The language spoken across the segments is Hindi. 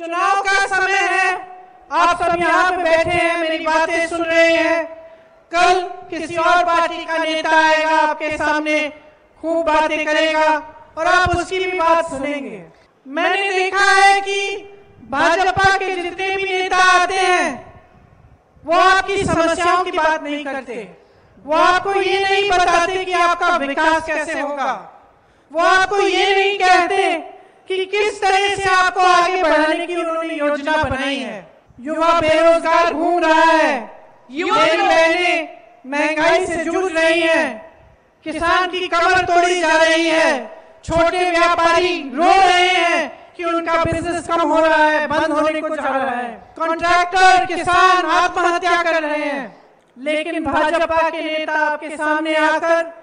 चुनाव का समय है, आप सब यहाँ पे बैठे हैं, मेरी बातें सुन रहे हैं। कल किसी और पार्टी का नेता आएगा आपके सामने, खूब बातें करेगा और आप उसकी भी बात सुनेंगे। मैंने देखा है कि भाजपा के जितने भी नेता आते हैं वो आपकी समस्याओं की बात नहीं करते, वो आपको ये नहीं बताते कि आपका विकास कैसे होगा, वो आपको ये नहीं कहते कि किस तरह से आपको आगे बढ़ाने की उन्होंने योजना बनाई है। युवा बेरोजगार घूम रहा है, युवा बहने महंगाई से जूझ रही है, किसान की कमर तोड़ी जा रही है, छोटे व्यापारी रो रहे हैं कि उनका बिजनेस कम हो रहा है, बंद होने को जा रहा है, कॉन्ट्रैक्टर किसान आत्महत्या कर रहे हैं। लेकिन भाजपा के नेता आपके सामने आकर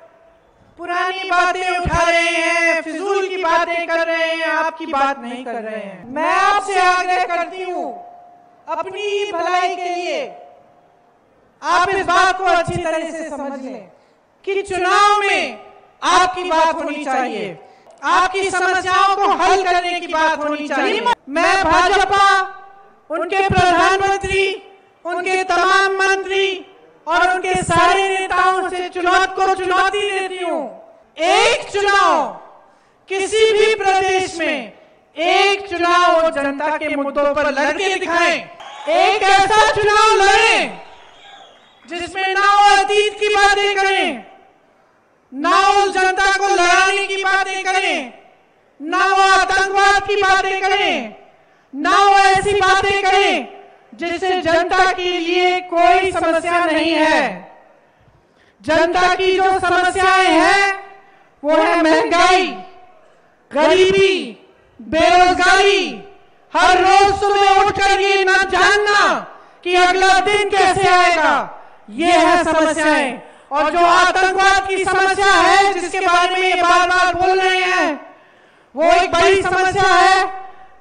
पुरानी बातें उठा रहे हैं, फिजूल की बातें कर रहे हैं, आपकी बात नहीं कर रहे हैं। मैं आपसे आग्रह करती हूँ, अपनी भलाई के लिए आप इस बात को अच्छी तरह से समझ लें कि चुनाव में आपकी बात होनी चाहिए, आपकी समस्याओं को हल करने की बात होनी चाहिए। मैं भाजपा, उनके प्रधानमंत्री, उनके तमाम मंत्री और उनके सारे नेताओं से चुनौती देती हूँ, एक चुनाव किसी भी प्रदेश में, एक चुनाव जनता के मुद्दों पर लड़के दिखाएं, एक ऐसा चुनाव लड़ें जिसमें ना वो अतीत की बातें करें, ना वो जनता को लड़ाने की बातें करें, ना वो आतंकवाद की बातें करें, ना वो ऐसी बातें करें जिससे जनता के लिए कोई समस्या नहीं है। जनता की जो समस्याएं हैं वो है महंगाई, गरीबी, बेरोजगारी। हर रोज सुबह उठकर ये ना जानना कि अगला दिन कैसे आएगा, ये है समस्याएं। और जो आतंकवाद की समस्या है जिसके बारे में ये बार बार बोल रहे हैं, वो एक बड़ी समस्या है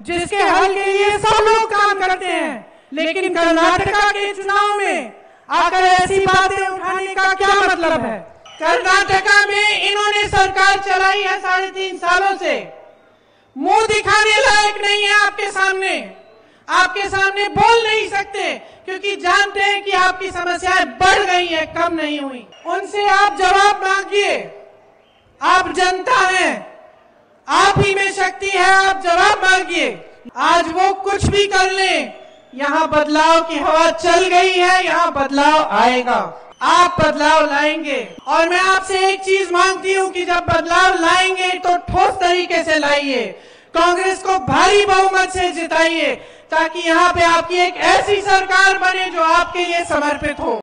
जिसके हल के लिए सब लोग काम करते हैं। लेकिन कर्नाटका के चुनाव में आकर ऐसी बातें उठाने का क्या मतलब है? कर्नाटका में इन्होंने सरकार चलाई है 3.5 सालों से, मुंह दिखाने लायक नहीं है आपके सामने, आपके सामने बोल नहीं सकते क्योंकि जानते हैं कि आपकी समस्याएं बढ़ गई हैं, कम नहीं हुई। उनसे आप जवाब मांगिए, आप जनता हैं, आप ही में शक्ति है, आप जवाब मांगिए। आज वो कुछ भी कर लें, यहाँ बदलाव की हवा चल गई है, यहाँ बदलाव आएगा, आप बदलाव लाएंगे। और मैं आपसे एक चीज मांगती हूँ कि जब बदलाव लाएंगे तो ठोस तरीके से लाइए, कांग्रेस को भारी बहुमत से जिताइए ताकि यहाँ पे आपकी एक ऐसी सरकार बने जो आपके लिए समर्पित हो।